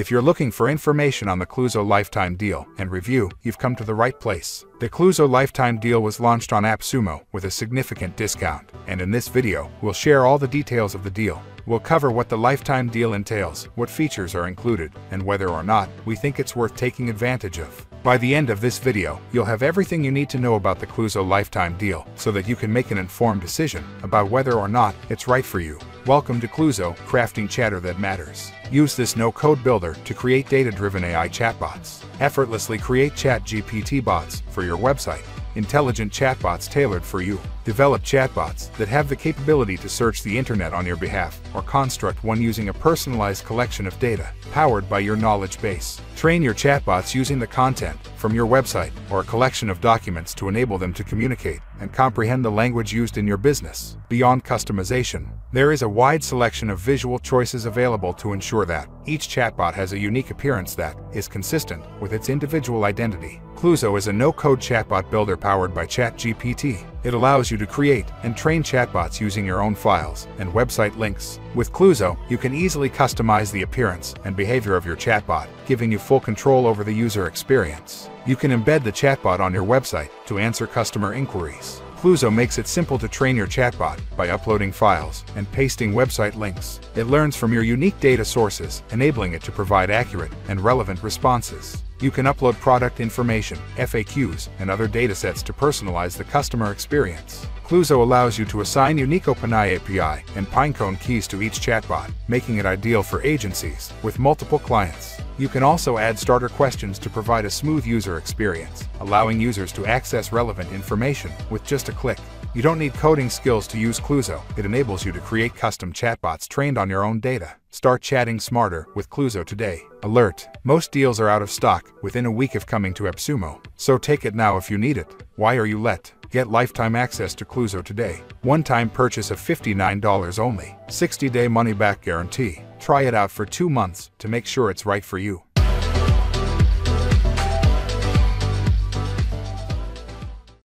If you're looking for information on the Cloozo Lifetime Deal and review, you've come to the right place. The Cloozo Lifetime Deal was launched on AppSumo with a significant discount, and in this video, we'll share all the details of the deal. We'll cover what the Lifetime Deal entails, what features are included, and whether or not we think it's worth taking advantage of. By the end of this video, you'll have everything you need to know about the Cloozo Lifetime Deal so that you can make an informed decision about whether or not it's right for you. Welcome to Cloozo, crafting chatter that matters. Use this no-code builder to create data-driven AI chatbots. Effortlessly create ChatGPT bots for your website. Intelligent chatbots tailored for you. Develop chatbots that have the capability to search the internet on your behalf or construct one using a personalized collection of data powered by your knowledge base. Train your chatbots using the content from your website or a collection of documents to enable them to communicate and comprehend the language used in your business. Beyond customization, there is a wide selection of visual choices available to ensure that each chatbot has a unique appearance that is consistent with its individual identity. Cloozo is a no-code chatbot builder powered by ChatGPT. It allows you to create and train chatbots using your own files and website links. With Cloozo, you can easily customize the appearance and behavior of your chatbot, giving you full control over the user experience. You can embed the chatbot on your website to answer customer inquiries. Cloozo makes it simple to train your chatbot by uploading files and pasting website links. It learns from your unique data sources, enabling it to provide accurate and relevant responses. You can upload product information, FAQs, and other datasets to personalize the customer experience. Cloozo allows you to assign unique OpenAI API and Pinecone keys to each chatbot, making it ideal for agencies with multiple clients. You can also add starter questions to provide a smooth user experience, allowing users to access relevant information with just a click. You don't need coding skills to use Cloozo. It enables you to create custom chatbots trained on your own data. Start chatting smarter with Cloozo today. Alert! Most deals are out of stock within a week of coming to AppSumo, so take it now if you need it. Why are you let? Get lifetime access to Cloozo today. One-time purchase of $59 only. 60-day money-back guarantee. Try it out for 2 months to make sure it's right for you.